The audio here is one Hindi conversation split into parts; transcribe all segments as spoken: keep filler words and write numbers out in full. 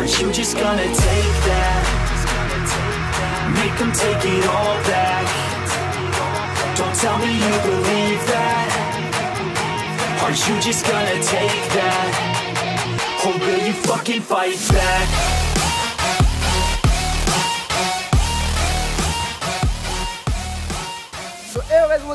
Are you just gonna take that? Make them take it all back. Don't tell me you believe that. Are you just gonna take that? Or will you fucking fight back?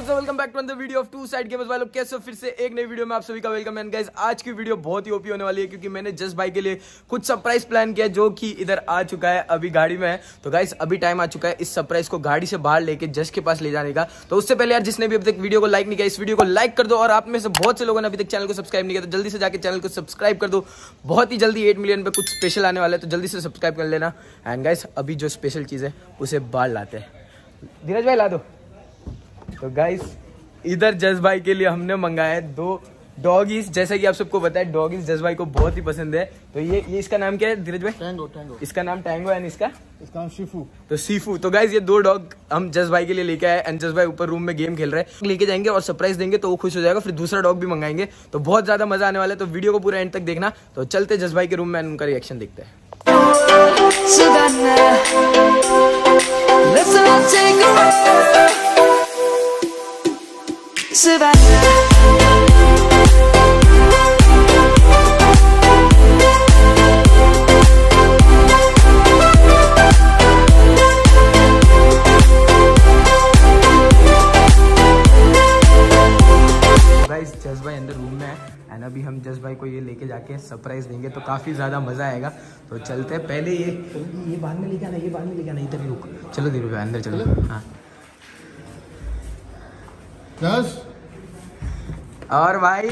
Welcome back to the video of two side gamers. वालों कैसे हो, फिर से एक नई वीडियो में आप सभी का वेलकम है। गाइस आज की वीडियो बहुत ही ओपी होने वाली है क्योंकि मैंने जस भाई के लिए कुछ सरप्राइज प्लान किया जो कि इधर आ चुका है, अभी गाड़ी में है। तो गाइस अभी टाइम आ चुका है इस सरप्राइज को गाड़ी से बाहर लेके जस के पास ले जाने का। तो उससे पहले यार जिसने भी अभी तक वीडियो को लाइक नहीं किया इस वीडियो को लाइक कर दो, और आप में से बहुत से लोगों ने अभी तक चैनल को सब्सक्राइब नहीं किया तो जल्दी से जाकर चैनल को सब्सक्राइब कर दो। बहुत ही जल्दी एट मिलियन पे कुछ स्पेशल आने वाला है तो जल्दी से सब्सक्राइब कर लेना। एंड गाइस अभी जो स्पेशल चीज़ है उसे बाहर लाते हैं, धीरज भाई ला दो। तो गाइस इधर जस भाई के लिए हमने मंगाया दो डॉगीज। जैसा कि आप सबको बताया डॉगीज जस भाई को बहुत ही पसंद है। तो ये ये इसका नाम क्या है धीरज भाई? टैंगो। टैंगो इसका नाम टैंगो है, इसका इसका नाम शिफू। तो शिफू। तो गाइस ये दो डॉग हम जस भाई के लिए लेके आए। एंड जस भाई ऊपर रूम में गेम खेल रहे हैं, लेके जाएंगे और सरप्राइज देंगे तो वो खुश हो जाएगा। फिर दूसरा डॉग भी मंगाएंगे तो बहुत ज्यादा मजा आने वाला है। तो वीडियो को पूरा एंड तक देखना। तो चलते जस भाई के रूम में, उनका रिएक्शन देखते हैं। Savannah, guys, जस भाई अंदर रूम में है। एंड अभी हम जस भाई को ये लेके जाके सरप्राइज देंगे तो काफी ज्यादा मजा आएगा। तो चलते हैं, पहले ये ये बाद में लेके आना, ये बाद में लेके आना, इधर ही रुक। चलो धीरू भाई अंदर चलो। हाँ जस और भाई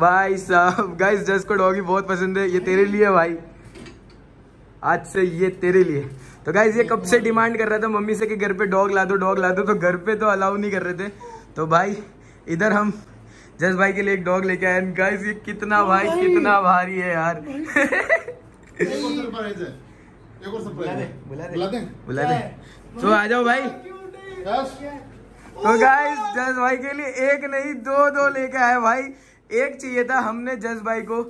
भाई साहब गाइस जस को डॉगी बहुत पसंद है। ये तेरे लिए भाई, आज से ये तेरे लिए। तो गाइस ये कब से डिमांड कर रहा था मम्मी से कि घर पे डॉग ला दो डॉग ला दो, तो घर पे तो अलाउ नहीं कर रहे थे। तो भाई इधर हम जस भाई के लिए एक डॉग लेके आए। गाइस ये कितना भाई कितना भारी है यार। बुला दे तो आ जाओ भाई। तो गाइस जस भाई के लिए एक नहीं दो दो लेके आए भाई। एक चाहिए था, हमने जस भाई को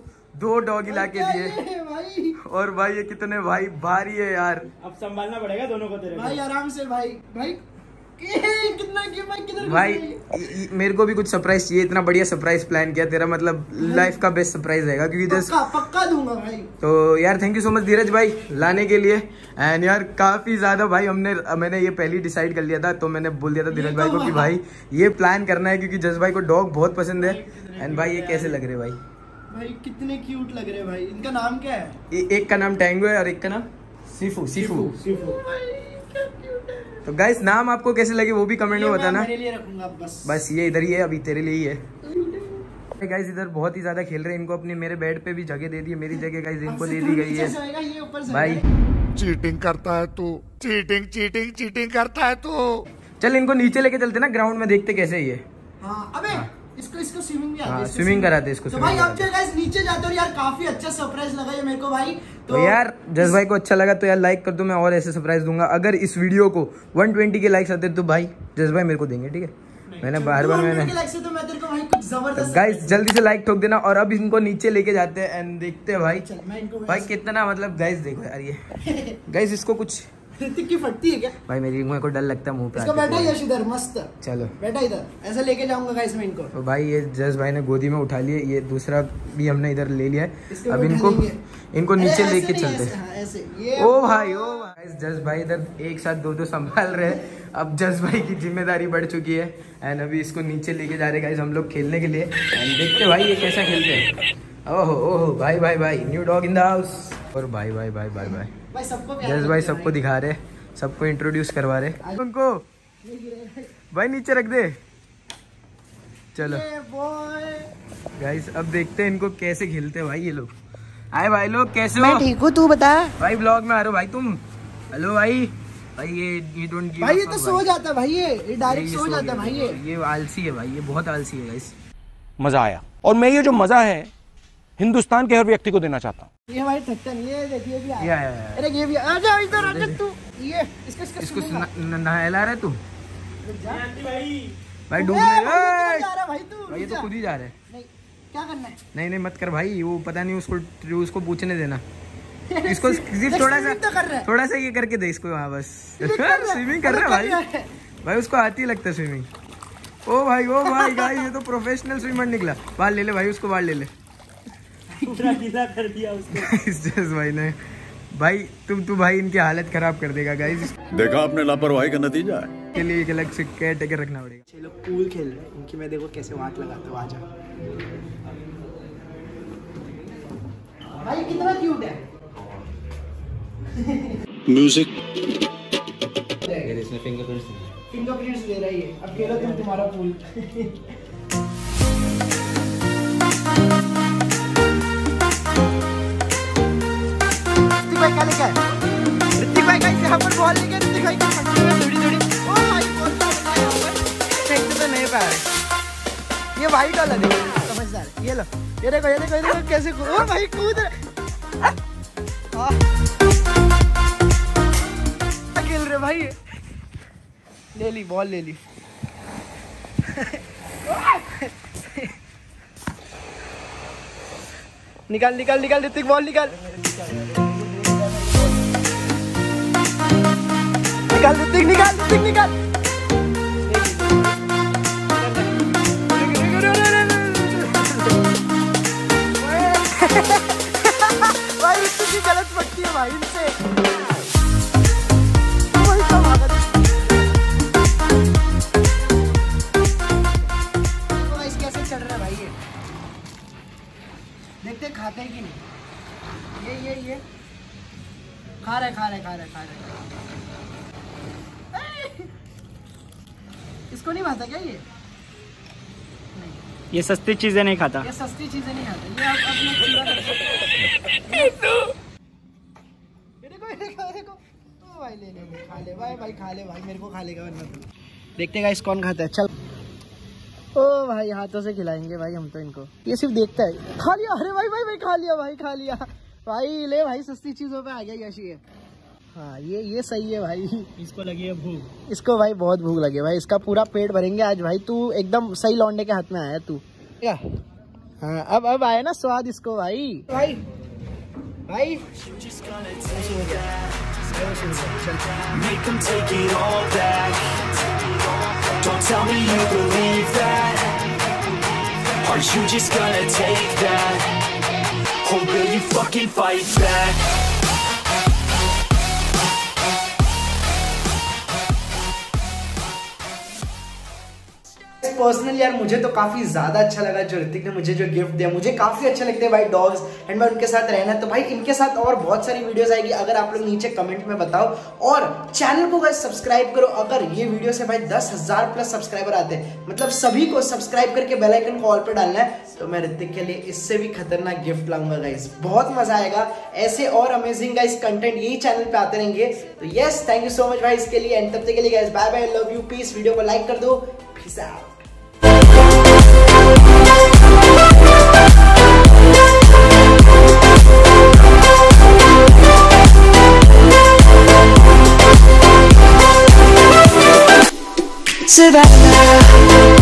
दो डॉगी लाके दिए। और भाई ये कितने भाई भारी है यार, अब संभालना पड़ेगा दोनों को तेरे भाई। आराम से भाई भाई कितना क्यों भाई किधर भाई। मेरे को भी कुछ सरप्राइज चाहिए, इतना बढ़िया सरप्राइज प्लान किया तेरा, मतलब लाइफ का बेस्ट सरप्राइज रहेगा क्योंकि जस पक्का दूंगा भाई। तो यार thank you so much Dheeraj भाई लाने के लिए। एंड यार काफी ज्यादा भाई हमने मैंने ये पहले डिसाइड कर लिया था, तो मैंने बोल दिया था धीरज भाई को कि भाई ये प्लान करना है क्योंकि जस भाई को डॉग बहुत पसंद है। एंड भाई ये कैसे लग रहे भाई? भाई कितने क्यूट लग रहे भाई। इनका नाम क्या है? एक का नाम टैंगो है और एक का नाम शिफू। Shifu Shifu. तो गाइस नाम आपको कैसे लगे वो भी कमेंट में बताना। मेरे लिए रखूंगा बस, बस ये इधर ही है अभी तेरे लिए ही है। तो गाइस इधर बहुत ही ज्यादा खेल रहे हैं, इनको अपने मेरे बेड पे भी जगह दे दी है, मेरी जगह गाइस इनको दे दी गई है। भाई चीटिंग करता है तू, चीटिंग चीटिंग चीटिंग करता है तू। चल इनको नीचे लेके चलते ना ग्राउंड में, देखते कैसे ये। इसको इसको स्विमिंग भी आती है, स्विमिंग कराते इसको। तो भाई आप जो गाइस नीचे जाते हो यार, काफी अच्छा सरप्राइज लगा ये मेरे को भाई। तो यार जस भाई को अच्छा लगा तो यार लाइक कर दो, मैं और ऐसे सरप्राइज दूंगा। अगर इस वीडियो को एक सौ बीस के लाइक्स आते तो भाई जस भाई मेरे को देंगे, ठीक है? मैंने बार बार मैंने गाइस जल्दी से लाइक ठोक देना। और अब इनको नीचे लेके जाते हैं एंड देखते है भाई भाई कितना, मतलब गाइस देखो यार ये गाइस इसको कुछ ऋतिक की फटती है क्या भाई? मेरी मुझे को डर लगता है मुंह पे। इसका बैठा यश इधर मस्त। चलो बैठा इधर, ऐसा लेके जाऊंगा गाइस मैं इनको। तो भाई ये जस भाई ने गोदी में उठा लिए, ये दूसरा भी हमने इधर ले लिया है। अब इनको इनको नीचे लेके चलते हैं। ओ भाई ओ भाई जस भाई इधर एक साथ दो दो संभाल रहे हैं। अब जस भाई की जिम्मेदारी बढ़ चुकी है। एंड अभी इसको नीचे लेके जा रहे गाइस हम लोग खेलने के लिए। एंड देखते भाई ये कैसा खेलते हैं। ओहो ओहो भाई भाई भाई new dog in the house. और भाई भाई भाई भाई भाई भाई सबको जस भाई सबको दिखा रहे, सबको इंट्रोड्यूस करवा रहे उनको। भाई नीचे रख दे। चलो गाइस अब देखते हैं इनको कैसे खेलते हैं भाई ये लोग। आए भाई लोग कैसे हो? मैं ठीक हूँ, तू बता। भाई ब्लॉग में आ रहे हो भाई तुम? हेलो भाई भाई ये ये डोंट गिव भाई, ये तो सो जाता है भाई, ये डायरेक्ट सो जाता है भाई। ये ये आलसी है भाई, ये बहुत आलसी है गाइस। मजा आया, और मैं ये जो मजा है हिंदुस्तान के हर व्यक्ति को देना चाहता हूँ। ये हमारे थट्टन, ये देखिए भी आया। अरे ये भी आ जा इधर, आ जा तू। ये इसको इसको नहला रहा है तू भाई। भाई डूब रहा है भाई तू, ये तो खुद ही जा रहा है। क्या करना है? नहीं नहीं मत कर भाई, वो पता नहीं उसको उसको पूछने देना। इसको सिर्फ थोड़ा सा तो थोड़ा सा ये करके दे इसको। हाँ बस स्विमिंग कर रहा है भाई भाई उसको आती ही लगता है स्विमिंग। ओ भाई ओ भाई भाई ये तो प्रोफेशनल स्विमर निकला। बाहर ले ले भाई उसको, बाहर ले ले। पूरा गीला कर दिया उसको इस जस भाई ने। भाई तुम तू भाई इनकी हालत खराब कर देगा गाइस। देखा आपने लापरवाही का नतीजा है। के लिए एक अलग से केयर टेकर रखना पड़ेगा। चलो पूल खेल रहे हैं इनकी, मैं देखो कैसे वाट लगाता हूं। आजा भाई कितना क्यूट है। म्यूजिक अगर इसने फिंगरप्रिंट्स फिंगरप्रिंट्स दे रही है। अब खेलो तुम तुम्हारा पूल। क्या लिखा है ऋतिक भाई? कहीं से हम पर बॉल लेके ऋतिक भाई थोड़ी थोड़ी। ओ भाई बॉल का बना यहाँ पर फेंकते तो नहीं पाए। ये वाइट वाला देखो समझदार। ये लो ये देखो ये देखो ये देखो कैसे। ओ भाई कूद खेल रहे भाई। ले ली बॉल ले ली। निकाल निकाल निकाल ऋतिक बॉल निकाल निकाल ऋतिक निकाल ऋतिक निकाल। भाई इसकी गलत पट्टी है भाई इनसे। कैसे चल रहा है भाई ये? देखते खाते हैं कि नहीं। ये ये ये खा रहे खा रहे खा रहे खा रहे। इसको नहीं खाता क्या ये? नहीं। ये सस्ती चीजें नहीं खाता। ये सस्ती चीजें नहीं खाता। ये आप अपने पूरा कर। ओ भाई ले ले खा ले भाई भाई खा ले भाई। मेरे को खा लेगा वरना। देखते गाइस कौन खाता है। चल ओ भाई हाथों से खिलाएंगे भाई हम तो इनको। ये सिर्फ देखता है। खा लिया। अरे भाई भाई भाई खा लिया भाई खा लिया भाई। ले भाई सस्ती चीजों पे आ गया यश ये। हाँ ये ये सही है भाई। इसको लगी है भूख। इसको भाई बहुत भूख लगी है भाई। इसका पूरा पेट भरेंगे आज भाई। तू एकदम सही लौंडे के हाथ में आया तू। क्या हाँ अब अब आया ना स्वाद इसको भाई। भाई भाई भाई पर्सनली यार मुझे तो काफी ज्यादा अच्छा लगा जो ऋतिक ने मुझे जो गिफ्ट दिया। मुझे काफी अच्छे लगते हैं भाई डॉग्स एंड मैं उनके साथ रहना। तो भाई इनके साथ और बहुत सारी वीडियोस आएगी। अगर आप लोग नीचे कमेंट में बताओ और चैनल को गाइस सब्सक्राइब करो। अगर ये वीडियो से भाई दस हजार प्लस सब्सक्राइबर आते हैं मतलब सभी को सब्सक्राइब करके बेल आइकन को ऑल पे डालना है तो मैं ऋतिक के लिए इससे भी खतरनाक गिफ्ट लाऊंगा गाइस। बहुत मजा आएगा। ऐसे और अमेजिंग गाइस कंटेंट यही चैनल पे आते रहेंगे। तो yes thank you so much भाई इसके लिए। एंड तब तक के लिए guys bye bye love you peace. Video को लाइक कर दो। Peace out. Savannah